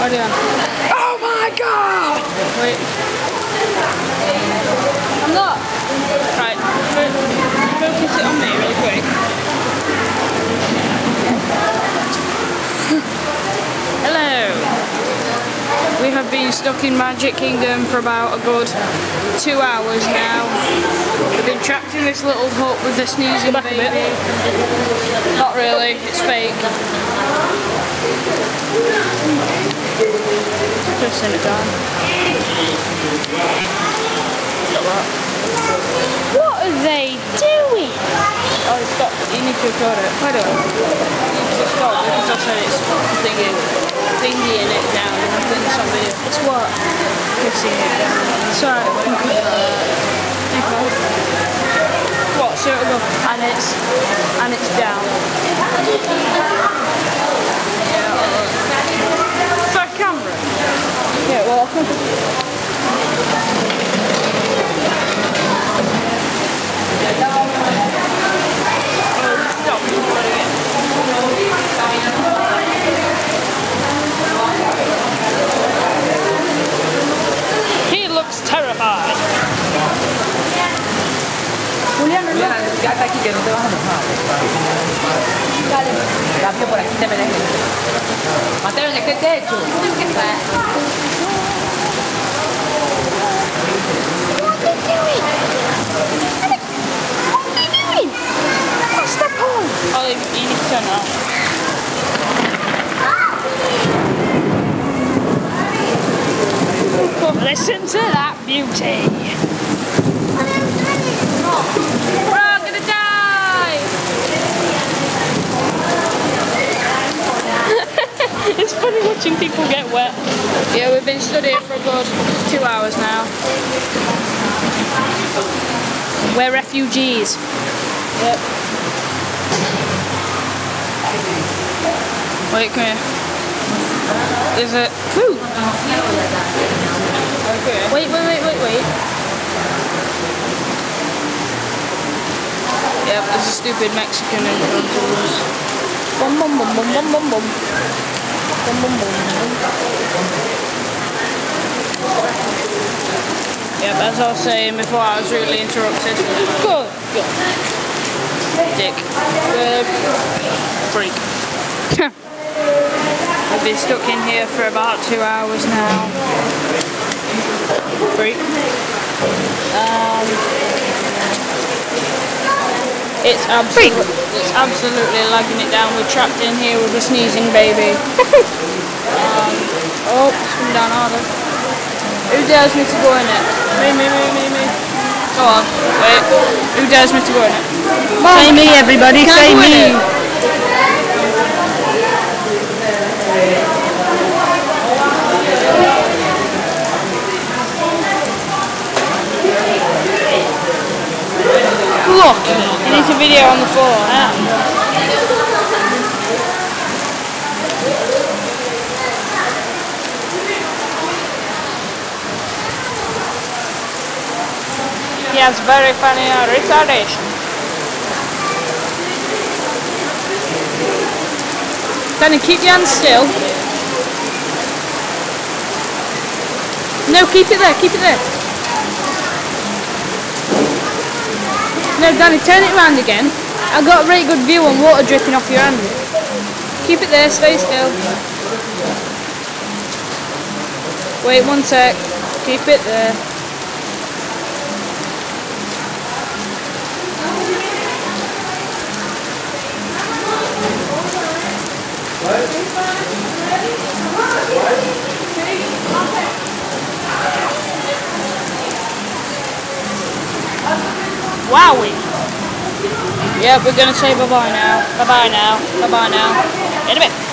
Hold on. Oh my god! Wait. I'm not. Right. Focus it on me really quick. Hello. We have been stuck in Magic Kingdom for about a good 2 hours now. We've been trapped in this little hut with the sneezing baby. Not really, it's fake. Just send it down. What are they doing? Oh, stop. You need to record it. I don't know. You need to stop because I said it's thingy in it down. And I think something. It's what? Pissing it down. Sorry. What? So it'll go. And it's down. Yeah. Sorry, camera. Yeah, well, he looks terrified. Mateo, ¿qué te he hecho? What are you doing? What's the point? Oh, you need to turn it off. Oh, listen to that beauty. We're all gonna die! It's funny watching people get wet. Yeah, we've been studying for a good 2 hours now. We're refugees. Yep. Wait, come here. Is it? Who? Okay. Wait. Yep, there's a stupid Mexican in front of us. Bum bum bum bum bum bum bum. Bum bum bum bum. Yep, as I was saying before, I was rudely interrupted. Good. Dick. Freak. I've been stuck in here for about 2 hours now. Freak. It's absolutely lagging it down. We're trapped in here with a sneezing baby. It's coming down harder. Who dares me to go in it? Me. Go on, wait. Who dares me to go in it? Mom. Say me, everybody, say me. Look, it is a video on the floor, He has very funny retardation. Danny, keep your hands still. No, keep it there. No, Danny, turn it round again. I got a really good view on water dripping off your hand. Keep it there, stay still. Wait 1 sec. Keep it there. Wowie! Yeah, we're gonna say bye-bye now. In a bit.